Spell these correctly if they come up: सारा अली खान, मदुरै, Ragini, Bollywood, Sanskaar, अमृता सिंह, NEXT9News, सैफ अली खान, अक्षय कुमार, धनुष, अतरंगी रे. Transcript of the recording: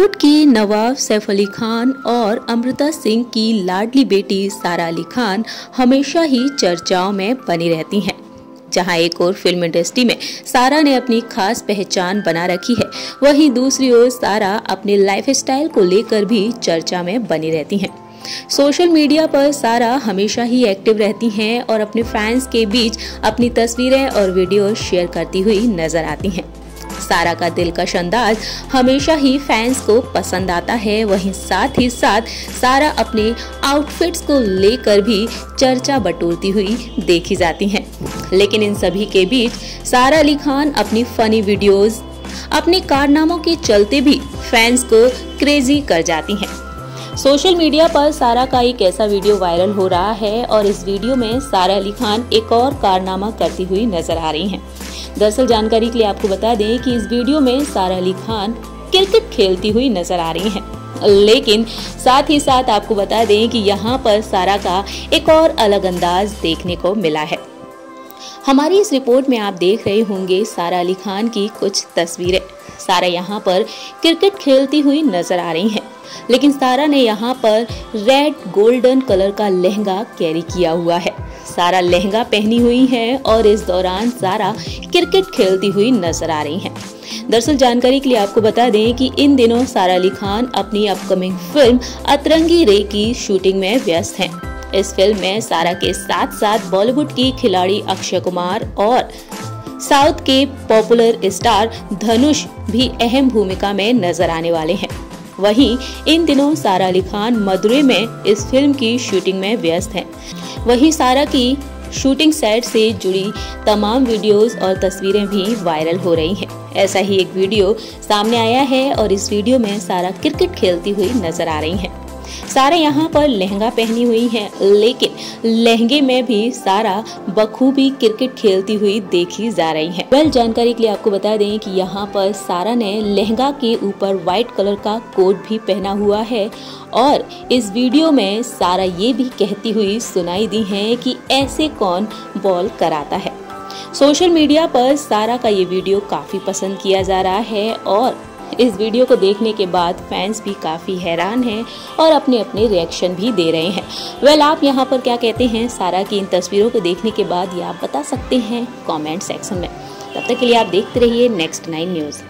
बॉलीवुड के नवाब सैफ अली खान और अमृता सिंह की लाडली बेटी सारा अली खान हमेशा ही चर्चाओं में बनी रहती हैं। जहां एक ओर फिल्म इंडस्ट्री में सारा ने अपनी खास पहचान बना रखी है, वहीं दूसरी ओर सारा अपने लाइफस्टाइल को लेकर भी चर्चा में बनी रहती हैं। सोशल मीडिया पर सारा हमेशा ही एक्टिव रहती हैं और अपने फैंस के बीच अपनी तस्वीरें और वीडियो शेयर करती हुई नजर आती हैं। सारा का दिलकश अंदाज हमेशा ही फैंस को पसंद आता है, वहीं साथ ही साथ सारा अपने आउटफिट्स को लेकर भी चर्चा बटोरती हुई देखी जाती हैं। लेकिन इन सभी के बीच सारा अली खान अपनी फनी वीडियोस, अपने कारनामों के चलते भी फैंस को क्रेजी कर जाती हैं। सोशल मीडिया पर सारा का एक ऐसा वीडियो वायरल हो रहा है और इस वीडियो में सारा अली खान एक और कारनामा करती हुई नजर आ रही हैं। दरअसल जानकारी के लिए आपको बता दें कि इस वीडियो में सारा अली खान क्रिकेट खेलती हुई नजर आ रही हैं। लेकिन साथ ही साथ आपको बता दें कि यहाँ पर सारा का एक और अलग अंदाज देखने को मिला है। हमारी इस रिपोर्ट में आप देख रहे होंगे सारा अली खान की कुछ तस्वीरें। सारा यहाँ पर क्रिकेट खेलती हुई नजर आ रही हैं, लेकिन सारा ने यहाँ पर रेड गोल्डन कलर का लहंगा कैरी किया हुआ है। सारा लहंगा पहनी हुई है और इस दौरान सारा क्रिकेट खेलती हुई नजर आ रही हैं। दरअसल जानकारी के लिए आपको बता दें कि इन दिनों सारा अली खान अपनी अपकमिंग फिल्म अतरंगी रे की शूटिंग में व्यस्त हैं। इस फिल्म में सारा के साथ साथ बॉलीवुड की खिलाड़ी अक्षय कुमार और साउथ के पॉपुलर स्टार धनुष भी अहम भूमिका में नजर आने वाले हैं। वहीं इन दिनों सारा अली खान मदुरै में इस फिल्म की शूटिंग में व्यस्त हैं। वहीं सारा की शूटिंग सेट से जुड़ी तमाम वीडियोस और तस्वीरें भी वायरल हो रही हैं। ऐसा ही एक वीडियो सामने आया है और इस वीडियो में सारा क्रिकेट खेलती हुई नजर आ रही हैं। सारा यहाँ पर लहंगा पहनी हुई है, लेकिन लहंगे में भी सारा बखूबी क्रिकेट खेलती हुई देखी जा रही है। वेल जानकारी के लिए आपको बता दें कि यहाँ पर सारा ने लहंगा के ऊपर व्हाइट कलर का कोट भी पहना हुआ है और इस वीडियो में सारा ये भी कहती हुई सुनाई दी है कि ऐसे कौन बॉल कराता है। सोशल मीडिया पर सारा का ये वीडियो काफी पसंद किया जा रहा है और इस वीडियो को देखने के बाद फैंस भी काफ़ी हैरान हैं और अपने अपने रिएक्शन भी दे रहे हैं। वेल आप यहाँ पर क्या कहते हैं सारा की इन तस्वीरों को देखने के बाद, ये आप बता सकते हैं कमेंट सेक्शन में। तब तक के लिए आप देखते रहिए नेक्स्ट 9 न्यूज़।